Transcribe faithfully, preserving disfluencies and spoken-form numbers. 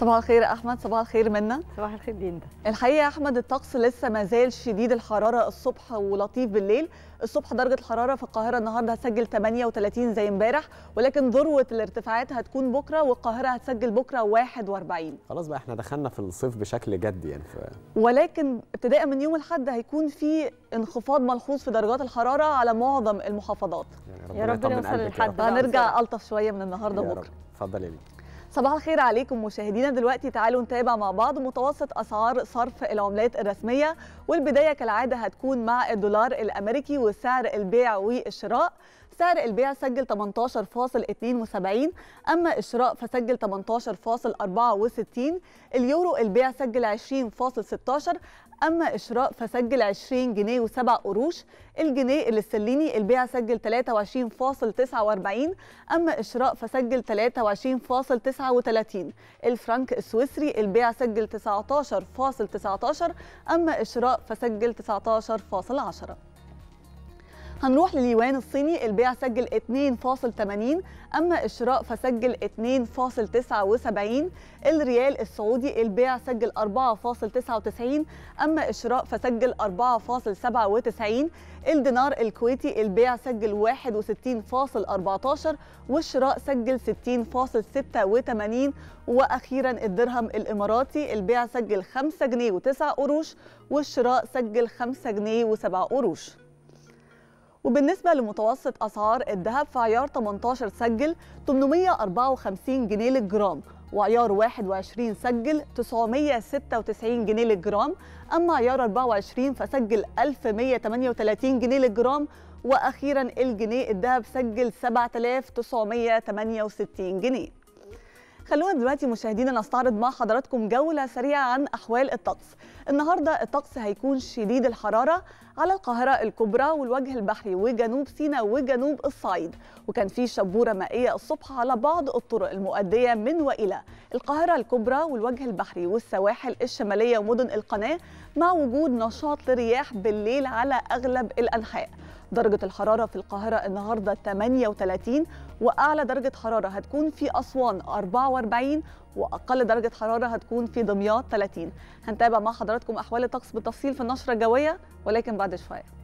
صباح الخير يا احمد. صباح الخير منا. صباح الخير ديندا. الحقيقه يا احمد الطقس لسه ما زال شديد الحراره الصبح ولطيف بالليل. الصبح درجه الحراره في القاهره النهارده هتسجل ثمانية وثلاثين زي امبارح، ولكن ذروه الارتفاعات هتكون بكره، والقاهره هتسجل بكره واحد وأربعين. خلاص بقى احنا دخلنا في الصيف بشكل جدي يعني ف... ولكن ابتداء من يوم الاحد هيكون في انخفاض ملحوظ في درجات الحراره على معظم المحافظات. يعني يا رب نوصل للحد ده، هنرجع الطف شويه من النهارده بكره. اتفضلي. صباح الخير عليكم مشاهدينا. دلوقتي تعالوا نتابع مع بعض متوسط أسعار صرف العملات الرسمية، والبداية كالعادة هتكون مع الدولار الأمريكي وسعر البيع والشراء. سعر البيع سجل ثمانية عشر فاصل اثنين وسبعين، أما الشراء فسجل ثمانية عشر فاصل أربعة وستين، اليورو البيع سجل عشرين فاصل ستة عشر، أما الشراء فسجل عشرين جنيه وسبع قروش، الجنيه الاسترليني البيع سجل ثلاثة وعشرين فاصل تسعة وأربعين، أما الشراء فسجل ثلاثة وعشرين فاصل تسعة وثلاثين، الفرنك السويسري البيع سجل تسعة عشر فاصل تسعة عشر، أما الشراء فسجل تسعة عشر فاصل عشرة. هنروح لليوان الصيني البيع سجل اثنين فاصل ثمانين، أما الشراء فسجل اثنين فاصل تسعة وسبعين، الريال السعودي البيع سجل أربعة فاصل تسعة وتسعين، أما الشراء فسجل أربعة فاصل سبعة وتسعين، الدينار الكويتي البيع سجل واحد وستين فاصل أربعة عشر والشراء سجل ستين فاصل ستة وثمانين، وأخيرا الدرهم الإماراتي البيع سجل خمسة جنيه وتسعة قروش والشراء سجل خمسة جنيه وسبع قروش. وبالنسبة لمتوسط أسعار الذهب فعيار ثمانية عشر سجل ثمانمائة وأربعة وخمسين جنيه للجرام، وعيار واحد وعشرين سجل تسعمائة وستة وتسعين جنيه للجرام، أما عيار أربعة وعشرين فسجل ألف ومائة وثمانية وثلاثين جنيه للجرام، وأخيرا الجنيه الذهب سجل سبعة آلاف وتسعمائة وثمانية وستين جنيه. خلونا دلوقتي مشاهدينا نستعرض مع حضراتكم جولة سريعة عن أحوال الطقس. النهاردة الطقس هيكون شديد الحرارة على القاهرة الكبرى والوجه البحري وجنوب سيناء وجنوب الصعيد، وكان في شبورة مائية الصبح على بعض الطرق المؤدية من وإلى القاهرة الكبرى والوجه البحري والسواحل الشمالية ومدن القناة، مع وجود نشاط للرياح بالليل على أغلب الأنحاء. درجة الحرارة في القاهرة النهاردة ثمانية وثلاثين، وأعلى درجة حرارة هتكون في أسوان أربعة وأربعين، وأقل درجة حرارة هتكون في دمياط ثلاثين. هنتابع مع حضراتكم أحوال الطقس بالتفصيل في النشرة الجوية ولكن بعد شوية.